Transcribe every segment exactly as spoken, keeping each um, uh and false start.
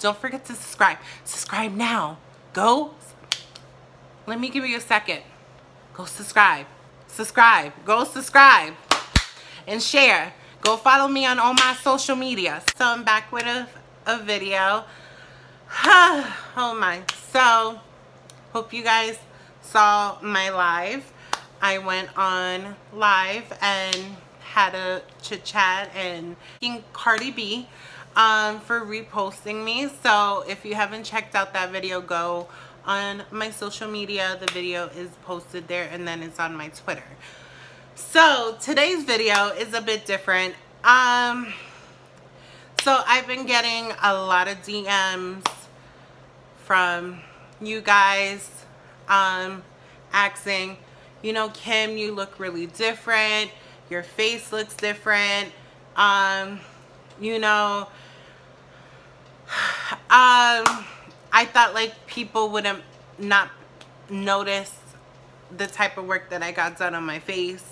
Don't forget to subscribe. Subscribe now. Go. Let me give you a second. Go subscribe. Subscribe. Go subscribe. And share. Go follow me on all my social media. So I'm back with a, a video. Oh my. So, hope you guys saw my live. I went on live and had a chit chat and thanking Cardi B um, for reposting me. So if you haven't checked out that video, go on my social media. The video is posted there and then it's on my Twitter. So today's video is a bit different. Um, so I've been getting a lot of D Ms from you guys um, asking, you know, Kim, you look really different. Your face looks different. Um, you know, um, I thought like people would have not noticed the type of work that I got done on my face.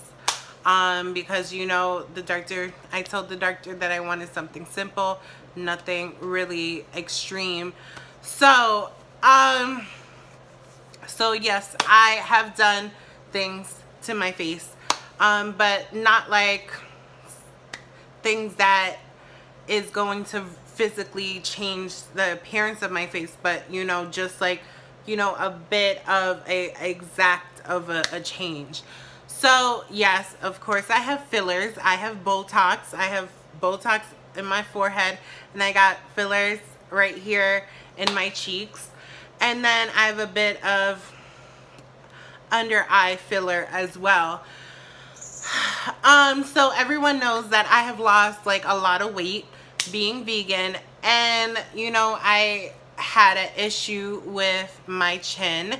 Um, because, you know, the doctor, I told the doctor that I wanted something simple, nothing really extreme. So, um, so yes, I have done things to my face. Um, but not like things that is going to physically change the appearance of my face, but you know, just like, you know, a bit of a exact of a, a change. So yes, of course I have fillers. I have Botox. I have Botox in my forehead and I got fillers right here in my cheeks. And then I have a bit of under eye filler as well. Um, so everyone knows that I have lost like a lot of weight being vegan, and you know, I had an issue with my chin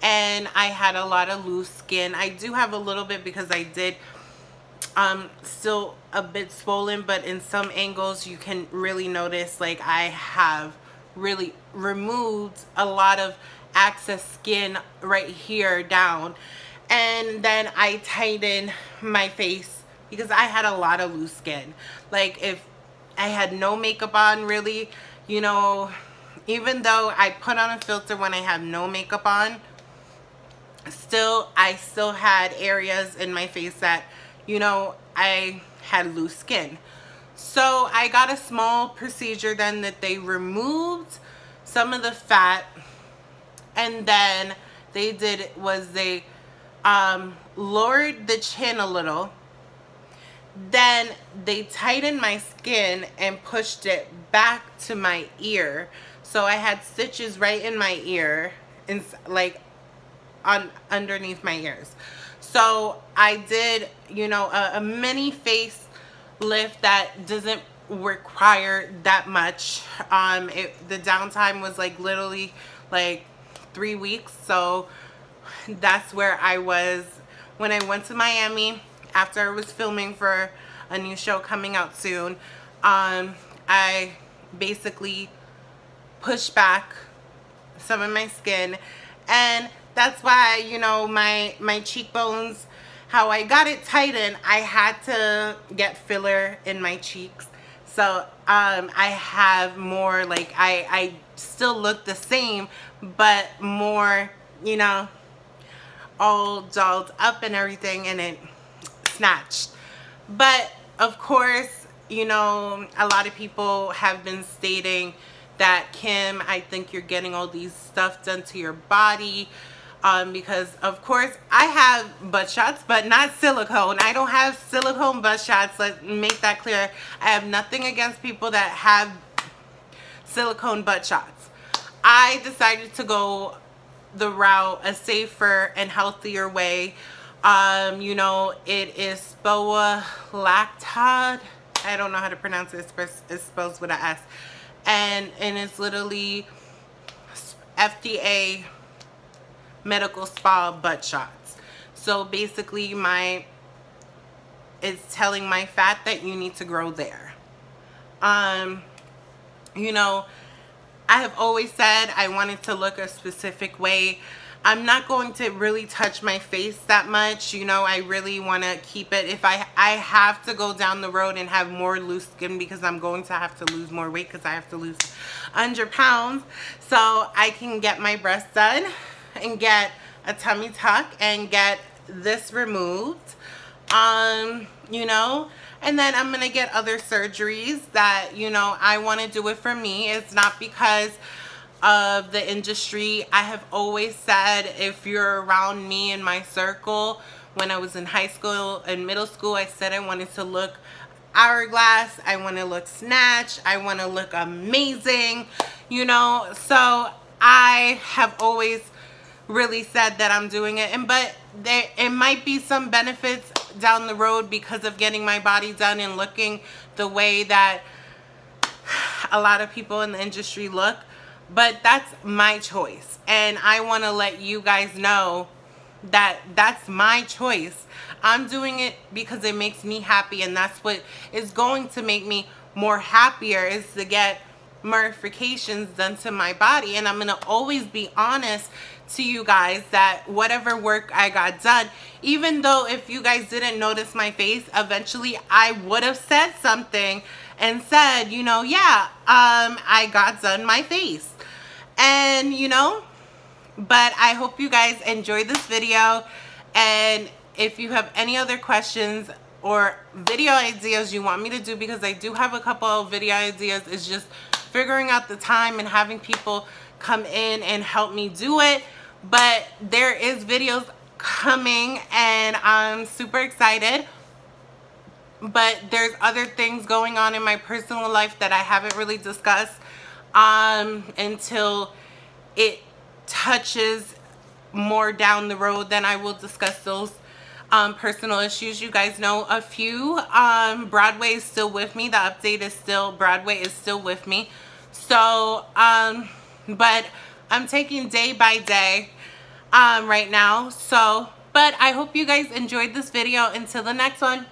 and I had a lot of loose skin. I do have a little bit because I did, um, still a bit swollen, but in some angles you can really notice like I have really removed a lot of excess skin right here down. And then I tightened my face because I had a lot of loose skin. Like if I had no makeup on really, you know, even though I put on a filter when I have no makeup on, still, I still had areas in my face that, you know, I had loose skin. So I got a small procedure then that they removed some of the fat, and then they did was they Um, lowered the chin a little, then they tightened my skin and pushed it back to my ear. So I had stitches right in my ear and like on underneath my ears. So I did, you know, a, a mini face lift that doesn't require that much. Um, it, the downtime was like literally like three weeks. So that's where I was when I went to Miami after I was filming for a new show coming out soon. um, I basically pushed back some of my skin, and that's why, you know, my my cheekbones, how I got it tightened, I had to get filler in my cheeks. So um, I have more like I, I still look the same, but more, you know, all dolled up and everything, and it snatched. But of course, you know, a lot of people have been stating that, Kim, I think you're getting all these stuff done to your body, um, because of course I have butt shots, but not silicone. I don't have silicone butt shots. Let's make that clear. I have nothing against people that have silicone butt shots. I decided to go the route, a safer and healthier way. Um you know, it is spironolactone. I don't know how to pronounce it. It's spelled with an S, and and it's literally F D A medical spa butt shots. So basically my it's telling my fat that you need to grow there. Um you know, I have always said I wanted to look a specific way. I'm not going to really touch my face that much. You know, I really want to keep it. If I, I have to go down the road and have more loose skin because I'm going to have to lose more weight because I have to lose one hundred pounds. So I can get my breasts done and get a tummy tuck and get this removed. Um, you know, and then I'm going to get other surgeries that, you know, I want to do it for me. It's not because of the industry. I have always said, if you're around me in my circle, when I was in high school and middle school, I said I wanted to look hourglass, I want to look snatched, I want to look amazing, you know. So I have always really said that I'm doing it, and but there it might be some benefits down the road because of getting my body done and looking the way that a lot of people in the industry look. But that's my choice, and I want to let you guys know that that's my choice. I'm doing it because it makes me happy, and that's what is going to make me more happier, is to get modifications done to my body. And I'm going to always be honest to you guys that whatever work I got done, even though if you guys didn't notice my face, eventually I would have said something and said, you know, yeah, um, I got done my face. And, you know, but I hope you guys enjoyed this video. And if you have any other questions or video ideas you want me to do, because I do have a couple of video ideas, it's just figuring out the time and having people come in and help me do it. But there is videos coming, and I'm super excited. But there's other things going on in my personal life that I haven't really discussed um, until it touches more down the road. Then I will discuss those um, personal issues. You guys know a few. Um, Broadway is still with me. The update is still, Broadway is still with me. So, um, but I'm taking day by day um, right now. So, but I hope you guys enjoyed this video. Until the next one.